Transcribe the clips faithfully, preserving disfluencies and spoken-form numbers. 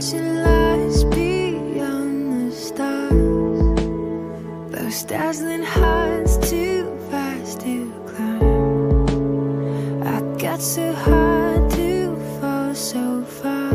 hearts and lies beyond the stars. Those dazzling heights too fast to climb. I got so high to fall so far,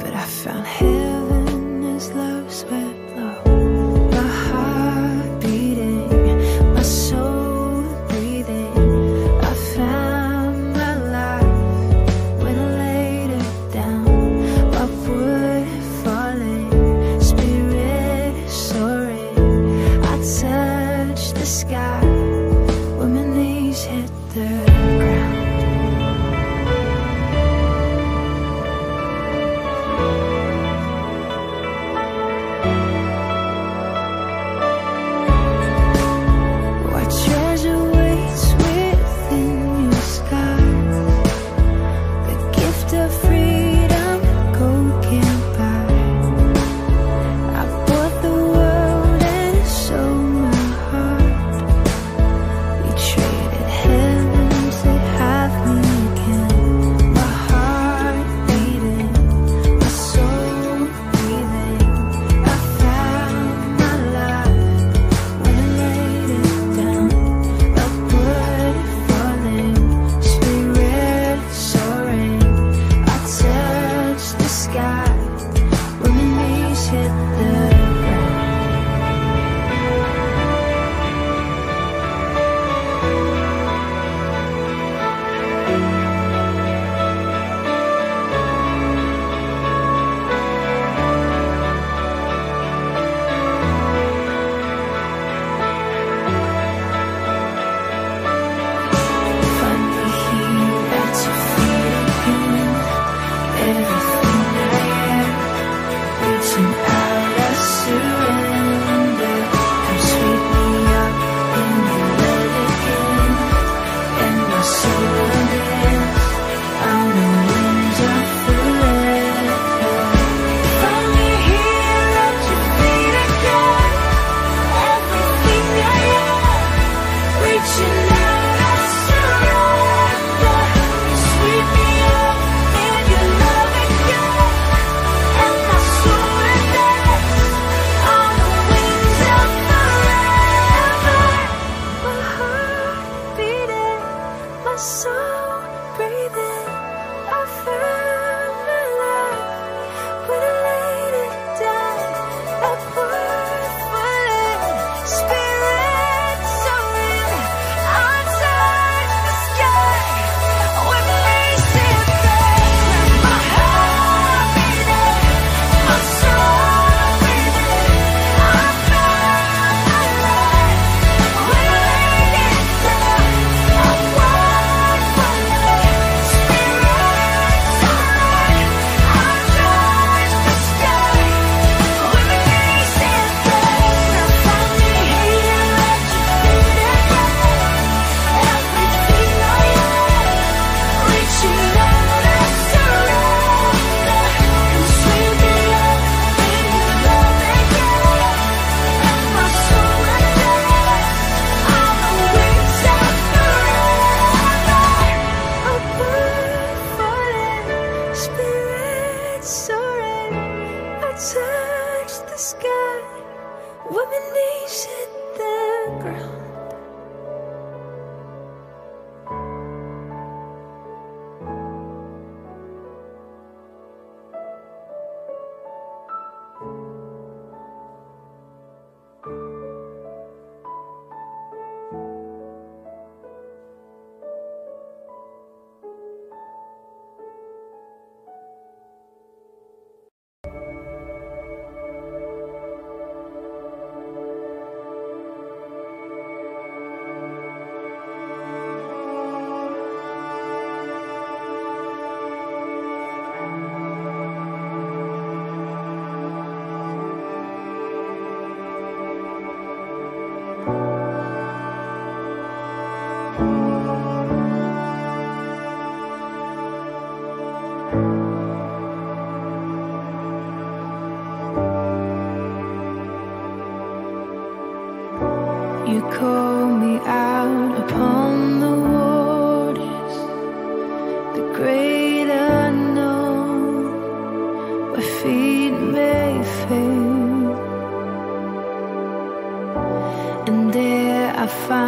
but I found heaven as love swept.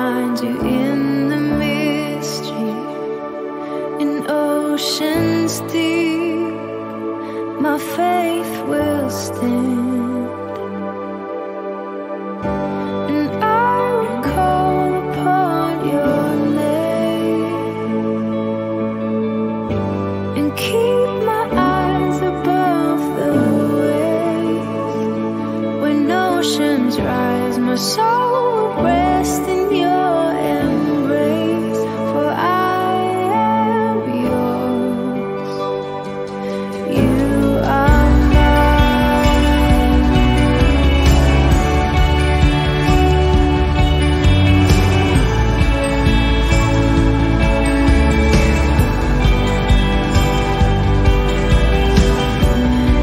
find you in the mystery, in oceans deep. My faith will stand, and I will call upon your name, and keep my eyes above the waves. When oceans rise, my soul will rest in your embrace, for I am yours. You are mine.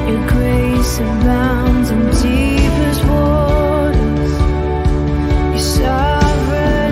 Your grace abounds in deepest waters. Your sovereign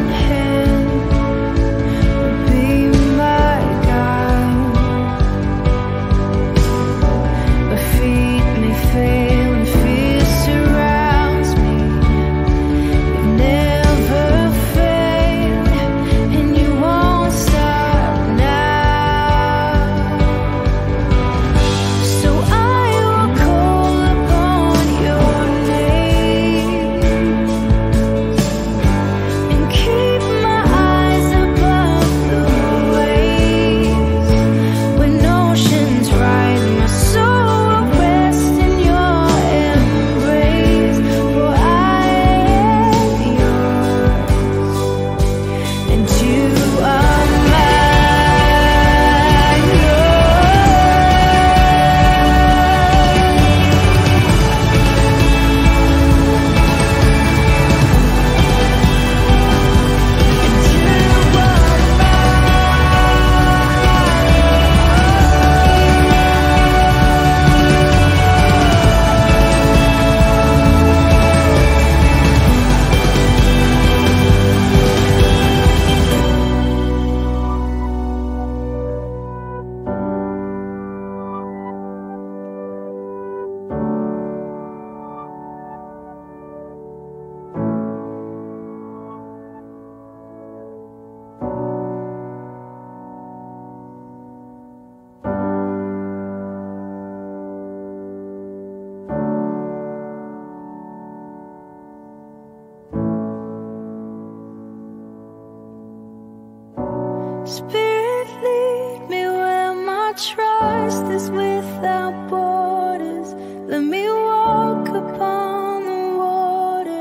Spirit, lead me where my trust is without borders. Let me walk upon the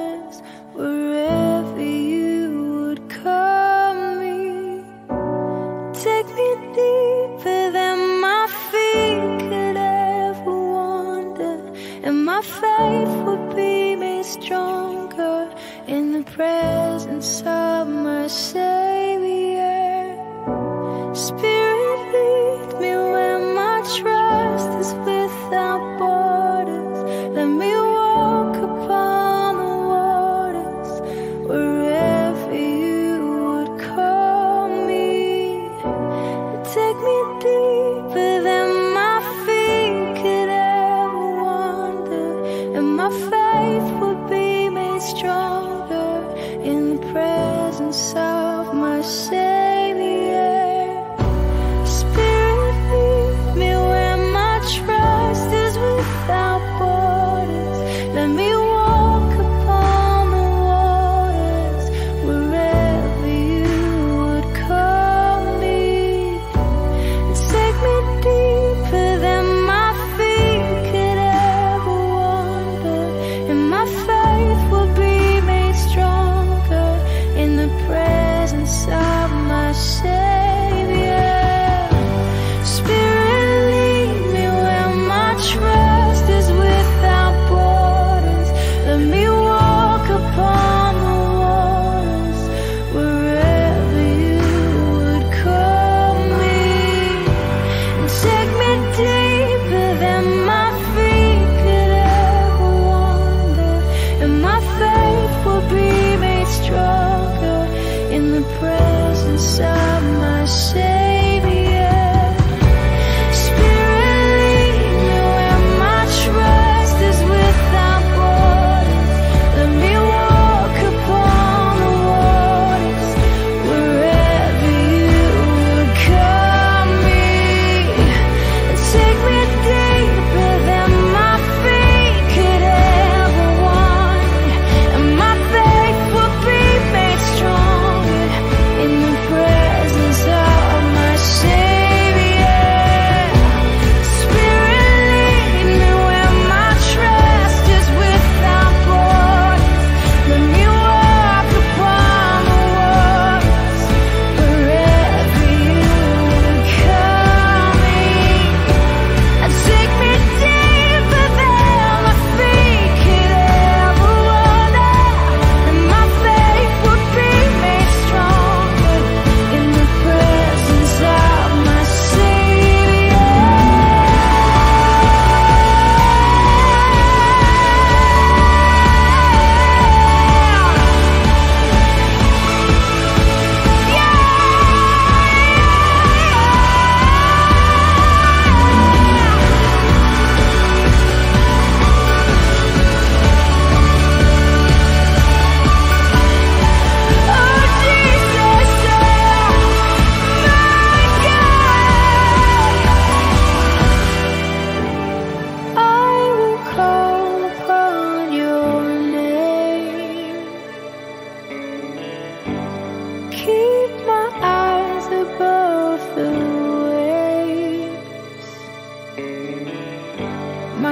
waters, wherever you would call me. Take me deeper than my feet could ever wander, and my faith would be made stronger in the presence of my Savior. Spirit, lead me where my trust is without borders. Let me walk upon the waters, wherever you would call me. Take me deeper than my feet could ever wander, and my faith would be made stronger in the presence of my Savior.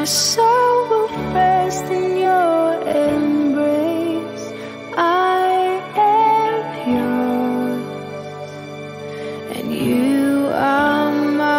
soul will rest in your embrace. I am yours, and you are mine.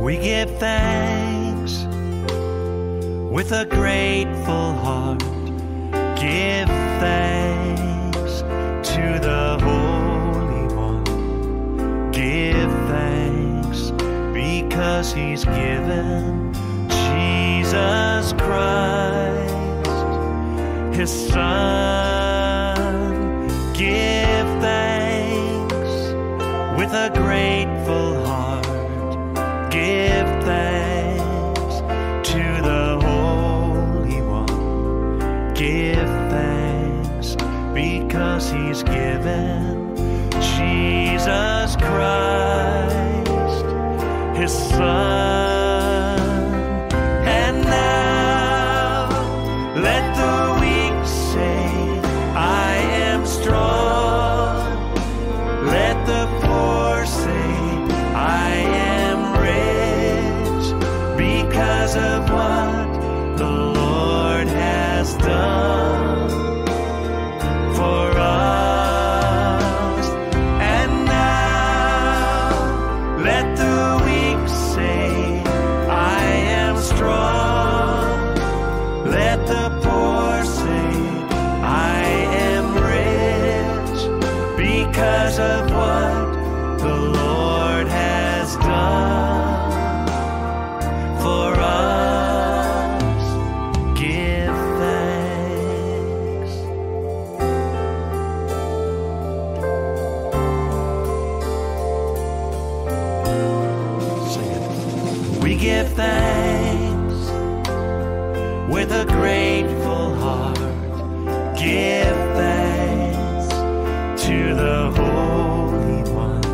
We give thanks with a grateful heart. Give thanks to the Holy One. Give thanks because He's given Jesus Christ, His Son. Give thanks with a grateful heart. Give thanks to the Holy One. Give thanks because He's given Jesus Christ, His Son. And now let the weak say, I am strong. Let the poor say, I am because of what the Lord has done for us. And now let the weak say, I am strong. Let the poor say, I am rich because of what the Lord has done for us. Give thanks. Sing it. We give thanks with a grateful heart. Give thanks to the Holy One.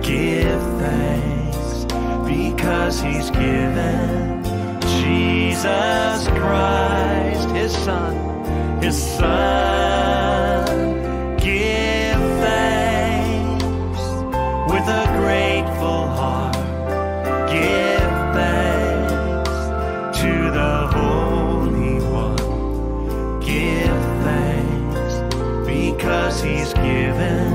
Give thanks because He's given Jesus Christ, His Son, His Son. Give thanks with a grateful heart. Give thanks to the Holy One. Give thanks because He's given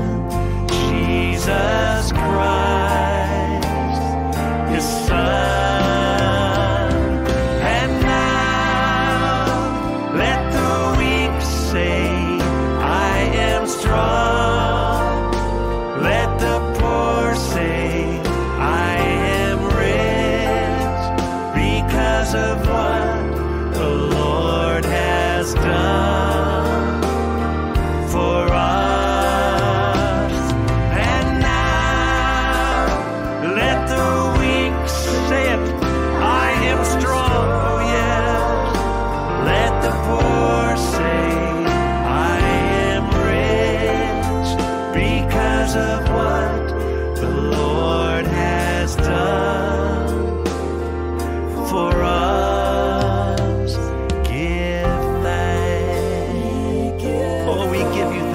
Jesus Christ, His Son. And now let the weak say, I am strong. Let the poor say, I am rich because of what the Lord has done for us. And now let the of what the Lord has done for us. Give thanks. Oh, we give you thanks.